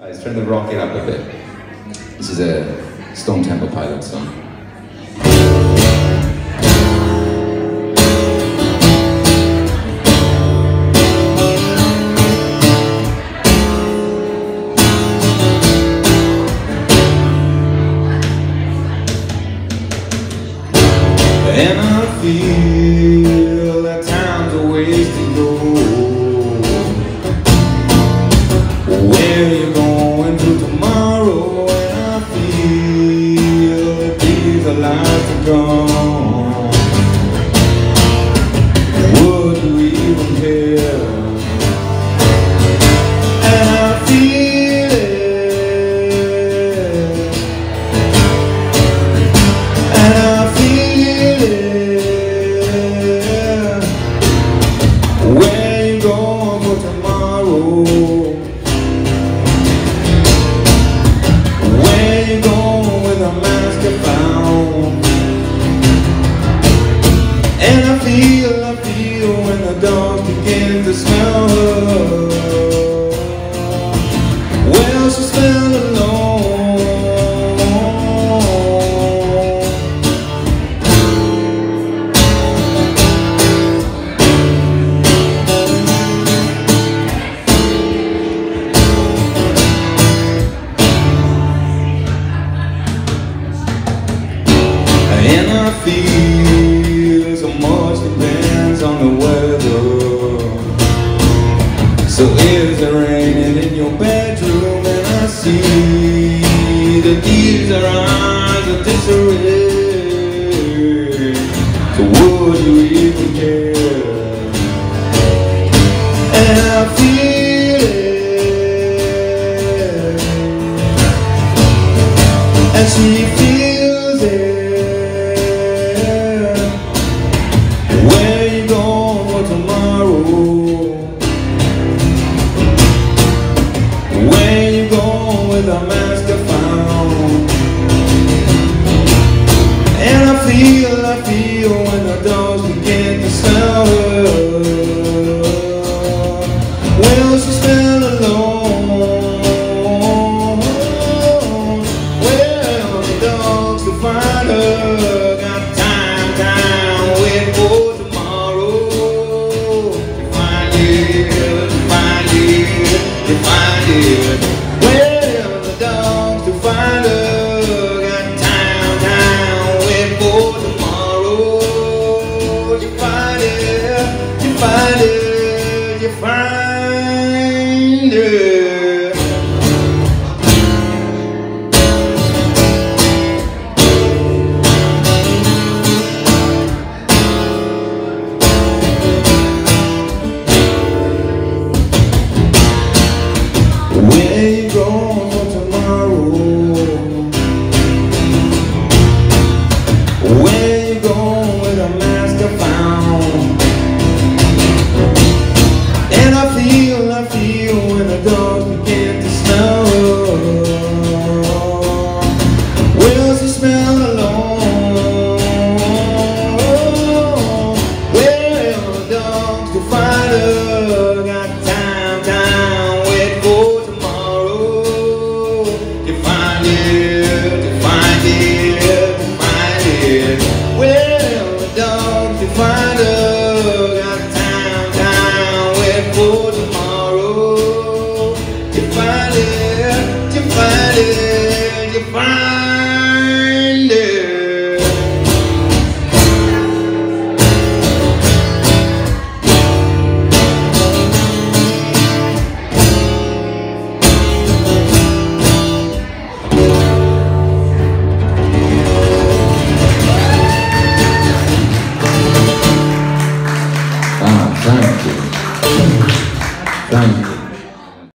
Guys, turn the rocket up a bit. This is a Stone Temple Pilots song. And I feel that time's a ways to go. Where you going to tomorrow? And I feel that these are lives are gone. Would you even care? And I feel it. And I feel to smell her. Well, she smelled alone. And I feel so much depends on the weather. So is it raining in your bedroom? And I see that these are eyes of disarray. So would you even care? And I feel it. And she feels it. Where you going for tomorrow? The master found. And I feel when the dogs begin to smell her. Well, she smelled alone. Well, the dogs to find her. Got time, wait for tomorrow. You find it, you find it, you find it. Find it. Where you going for tomorrow? Where you going with a master found? Find it.